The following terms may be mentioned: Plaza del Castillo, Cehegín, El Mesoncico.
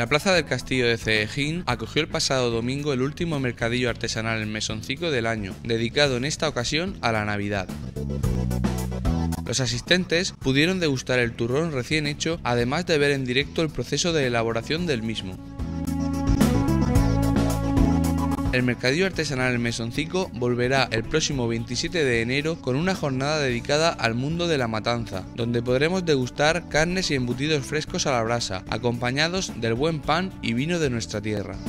La Plaza del Castillo de Ceejín acogió el pasado domingo el último mercadillo artesanal El Mesoncico del año, dedicado en esta ocasión a la Navidad. Los asistentes pudieron degustar el turrón recién hecho, además de ver en directo el proceso de elaboración del mismo. El mercadillo artesanal El Mesoncico volverá el próximo 27 de enero con una jornada dedicada al mundo de la matanza, donde podremos degustar carnes y embutidos frescos a la brasa, acompañados del buen pan y vino de nuestra tierra.